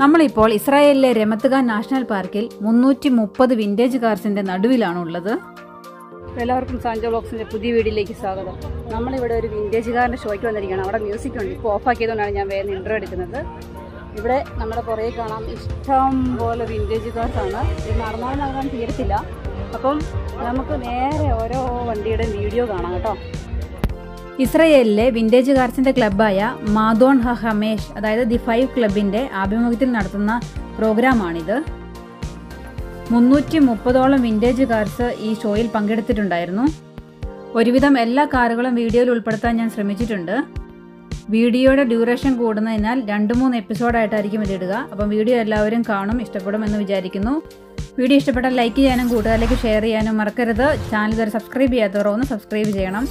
നമ്മളിപ്പോൾ ഇസ്രായേലിലെ രമത്ത് ഗാൻ നാഷണൽ പാർക്കിൽ 330 വിന്റേജ് കാർസിന്റെ നടുവിലാണുള്ളത്. എല്ലാവർക്കും സാൻജോ വ്ലോഗ്സിന്റെ പുതിയ വീഡിയോയിലേക്ക് സ്വാഗതം. നമ്മളിവിടെ ഒരു വിന്റേജ് കാറിന്റെ ഷോയ്ക്ക് വന്നിരിക്കുകയാണ്. അവിടെ മ്യൂസിക് ഉണ്ട്. ഇപ്പോൾ ഓഫാക്കിയതുകൊണ്ടാണ് ഞാൻ വേറെ ഇൻട്രോ എടുക്കുന്നത്. ഇവിടെ നമ്മുടെ പുറകെ കാണാം ഇഷ്ടം പോലെ വിന്റേജ് കാർസാണ്. ഇത് നടന്നാകാൻ തീരത്തില്ല. അപ്പം നമുക്ക് നേരെ ഓരോ വണ്ടിയുടെ വീഡിയോ കാണാം കേട്ടോ. ഇസ്രായേലിലെ വിന്റേജ് കാർസിൻ്റെ ക്ലബ്ബായ മാദോൺ ഹഹമേഷ്, അതായത് ദി 5 ക്ലബിൻ്റെ ആഭിമുഖ്യത്തിൽ നടത്തുന്ന പ്രോഗ്രാമാണിത്. 330 വിന്റേജ് കാർസ് ഈ ഷോയിൽ പങ്കെടുത്തിട്ടുണ്ടായിരുന്നു. ഒരുവിധം എല്ലാ കാറുകളും വീഡിയോയിൽ ഉൾപ്പെടുത്താൻ ഞാൻ ശ്രമിച്ചിട്ടുണ്ട്. വീഡിയോയുടെ ഡ്യൂറേഷൻ കൂടുന്നതിനാൽ 2-3 എപ്പിസോഡായിട്ടായിരിക്കും ഇതിടുക. അപ്പം വീഡിയോ എല്ലാവരും കാണും, ഇഷ്ടപ്പെടുമെന്ന് വിചാരിക്കുന്നു. വീഡിയോ ഇഷ്ടപ്പെട്ടാൽ ലൈക്ക് ചെയ്യാനും കൂട്ടുകാരിലേക്ക് ഷെയർ ചെയ്യാനും മറക്കരുത്. ചാനൽ ഇതുവരെ സബ്സ്ക്രൈബ് ചെയ്യാത്തവർ ഒന്ന് സബ്സ്ക്രൈബ് ചെയ്യണം.